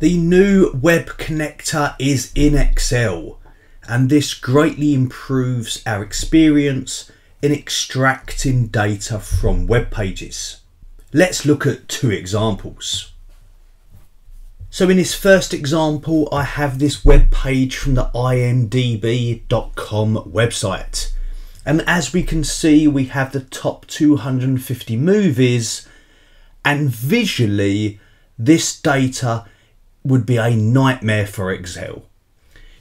The new web connector is in Excel, and this greatly improves our experience in extracting data from web pages. Let's look at two examples. So in this first example, I have this web page from the imdb.com website. And as we can see, we have the top 250 movies, and visually, this data would be a nightmare for Excel.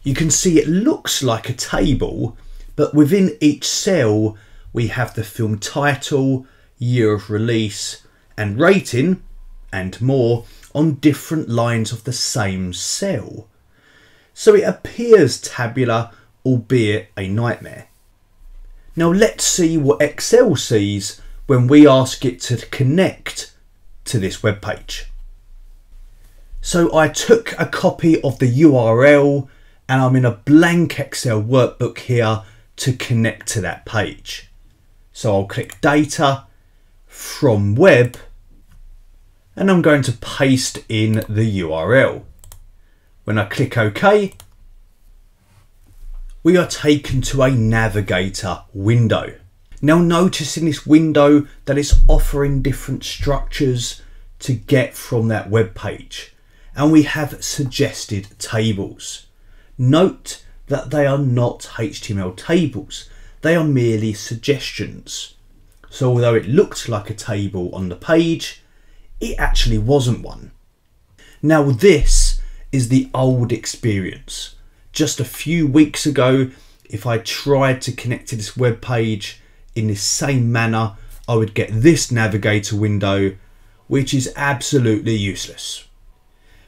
You can see it looks like a table, but within each cell, we have the film title, year of release, and rating, and more, on different lines of the same cell. So it appears tabular, albeit a nightmare. Now let's see what Excel sees when we ask it to connect to this web page. So I took a copy of the URL and I'm in a blank Excel workbook here to connect to that page. So I'll click Data from Web, and I'm going to paste in the URL. When I click OK, we are taken to a navigator window. Now notice in this window that it's offering different structures to get from that web page, and we have suggested tables. Note that they are not HTML tables, they are merely suggestions. So although it looked like a table on the page, it actually wasn't one. Now this is the old experience. Just a few weeks ago, if I tried to connect to this web page in this same manner, I would get this navigator window, which is absolutely useless.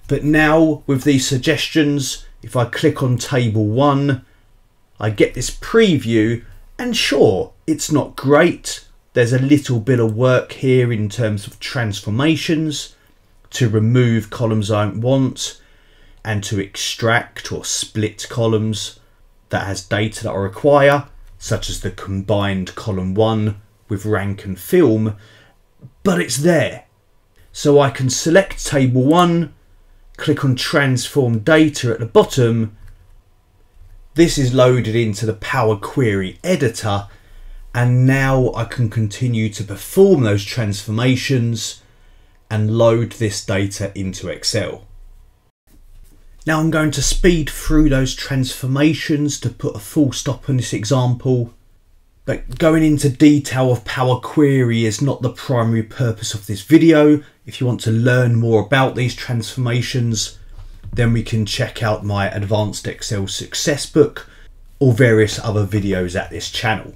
But now with these suggestions, if I click on table one, I get this preview, and sure, it's not great. There's a little bit of work here in terms of transformations to remove columns I don't want and to extract or split columns that has data that I require, such as the combined column one with rank and film, but it's there. So I can select table one, click on transform data at the bottom. This is loaded into the Power Query editor, and now I can continue to perform those transformations and load this data into Excel. Now I'm going to speed through those transformations to put a full stop on this example, but going into detail of Power Query is not the primary purpose of this video. If you want to learn more about these transformations, then we can check out my Advanced Excel Success Book or various other videos at this channel.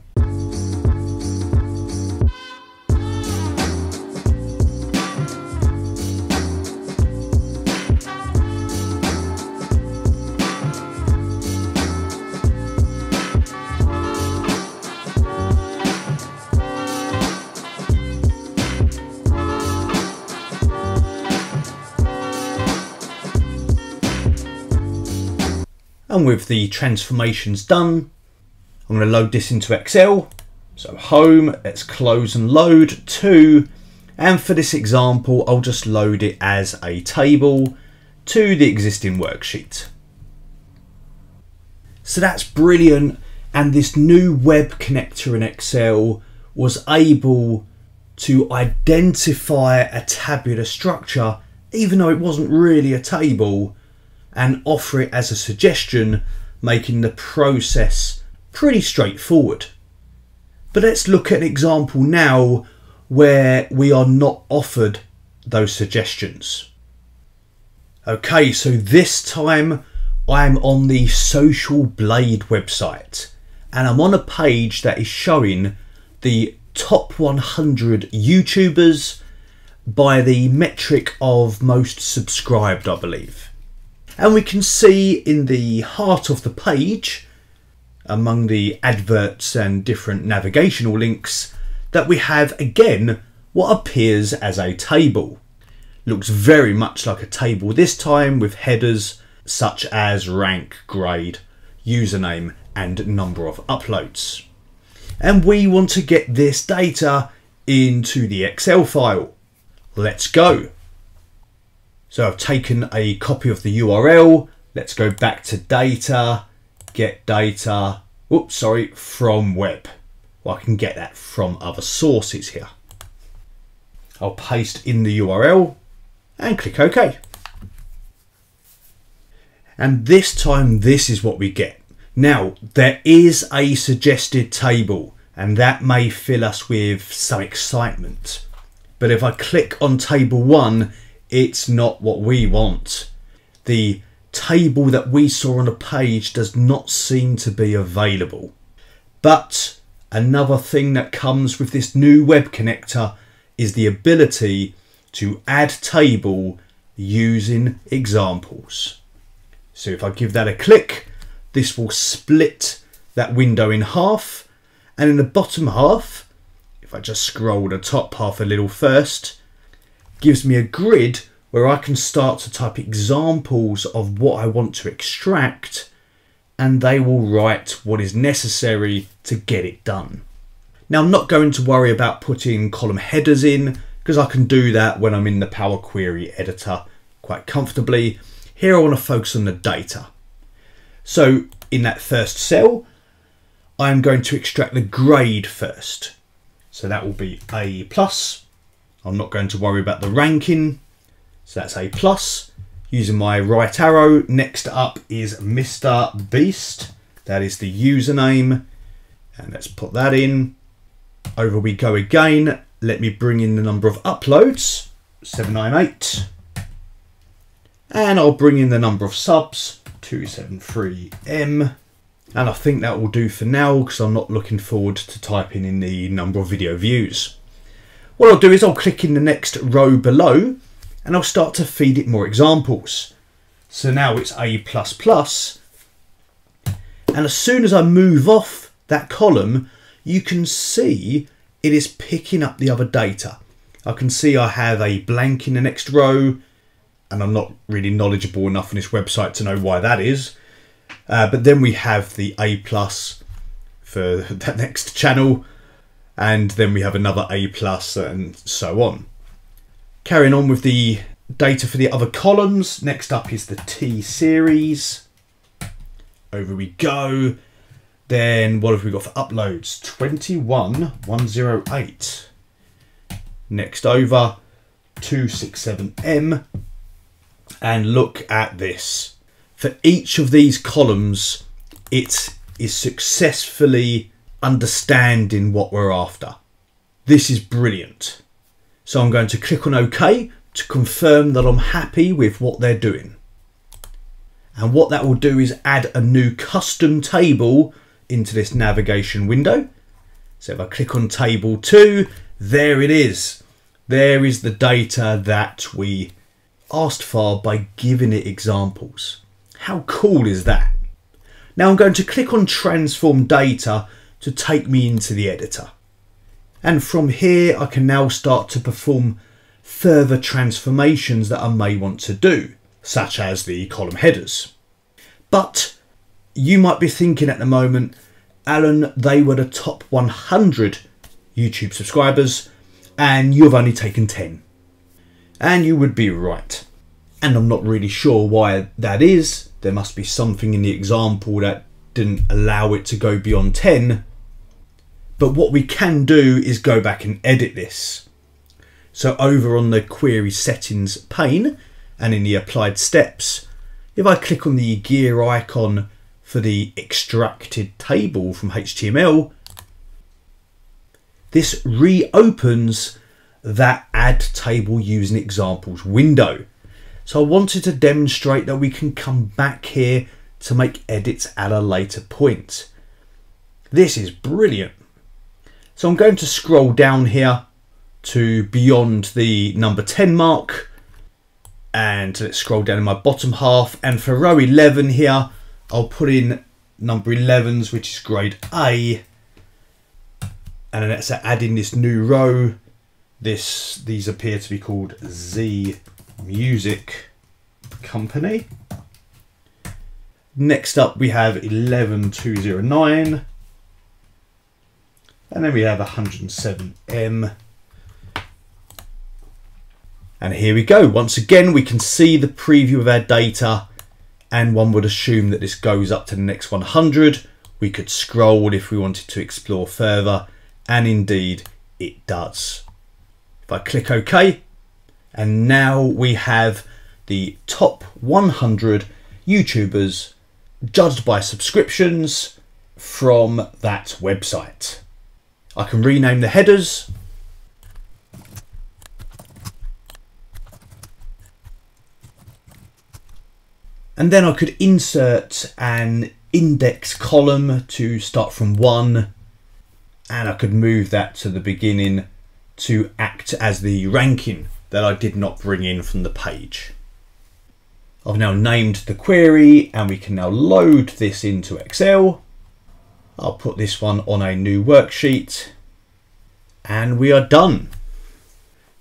And with the transformations done, I'm going to load this into Excel. So home, let's close and load to, and for this example, I'll just load it as a table to the existing worksheet. So that's brilliant. And this new web connector in Excel was able to identify a tabular structure, even though it wasn't really a table, and offer it as a suggestion, making the process pretty straightforward. But let's look at an example now where we are not offered those suggestions. Okay, so this time I'm on the Social Blade website, and I'm on a page that is showing the top 100 YouTubers by the metric of most subscribed, I believe. And we can see in the heart of the page, among the adverts and different navigational links, that we have again what appears as a table. Looks very much like a table this time, with headers such as rank, grade, username, and number of uploads. And we want to get this data into the Excel file. Let's go. So I've taken a copy of the URL. Let's go back to data, get data, oops, sorry, from web. Well, I can get that from other sources here. I'll paste in the URL and click OK. And this time, this is what we get. Now, there is a suggested table, and that may fill us with some excitement. But if I click on table one, it's not what we want. The table that we saw on the page does not seem to be available. But another thing that comes with this new web connector is the ability to add table using examples. So if I give that a click, this will split that window in half. And in the bottom half, if I just scroll the top half a little first, gives me a grid where I can start to type examples of what I want to extract, and they will write what is necessary to get it done. Now, I'm not going to worry about putting column headers in because I can do that when I'm in the Power Query editor quite comfortably. Here I want to focus on the data. So in that first cell, I'm going to extract the grade first. So that will be A+. I'm not going to worry about the ranking. So that's A+. Using my right arrow, next up is MrBeast. That is the username. And let's put that in. Over we go again. Let me bring in the number of uploads, 798. And I'll bring in the number of subs, 273M. And I think that will do for now because I'm not looking forward to typing in the number of video views. What I'll do is I'll click in the next row below and I'll start to feed it more examples. So now it's A++. And as soon as I move off that column, you can see it is picking up the other data. I can see I have a blank in the next row, and I'm not really knowledgeable enough on this website to know why that is. But then we have the A+ for that next channel, and then we have another A+, and so on. Carrying on with the data for the other columns, next up is the T-Series. Over we go. Then what have we got for uploads? 21108. Next over, 267M. And look at this. For each of these columns, it is successfully understanding what we're after. This is brilliant. So I'm going to click on OK to confirm that I'm happy with what they're doing. And what that will do is add a new custom table into this navigation window. So if I click on table 2, there it is. There is the data that we asked for by giving it examples. How cool is that? Now I'm going to click on transform data to take me into the editor. And from here, I can now start to perform further transformations that I may want to do, such as the column headers. But you might be thinking at the moment, Alan, they were the top 100 YouTube subscribers and you've only taken 10. And you would be right. And I'm not really sure why that is. There must be something in the example that didn't allow it to go beyond 10. But what we can do is go back and edit this. So over on the query settings pane and in the applied steps, if I click on the gear icon for the extracted table from HTML, this reopens that add table using examples window. So I wanted to demonstrate that we can come back here to make edits at a later point. This is brilliant. So I'm going to scroll down here to beyond the number 10 mark. And let's scroll down in my bottom half. And for row 11 here, I'll put in number 11s, which is grade A. And let's add in this new row. These appear to be called Z Music Company. Next up we have 11209, and then we have 107M, And here we go. Once again, we can see the preview of our data, and one would assume that this goes up to the next 100. We could scroll if we wanted to explore further, and indeed it does. If I click OK, and now we have the top 100 YouTubers judged by subscriptions from that website. I can rename the headers. And then I could insert an index column to start from 1, and I could move that to the beginning to act as the ranking that I did not bring in from the page. I've now named the query, and we can now load this into Excel. I'll put this one on a new worksheet, and we are done.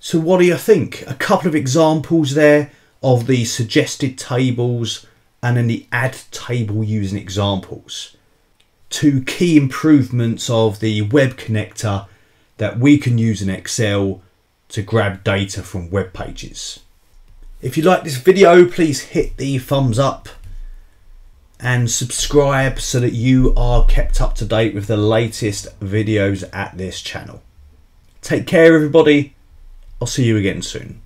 So what do you think? A couple of examples there of the suggested tables and then the add table using examples. Two key improvements of the web connector that we can use in Excel to grab data from web pages. If you like this video, please hit the thumbs up and subscribe so that you are kept up to date with the latest videos at this channel. Take care, everybody. I'll see you again soon.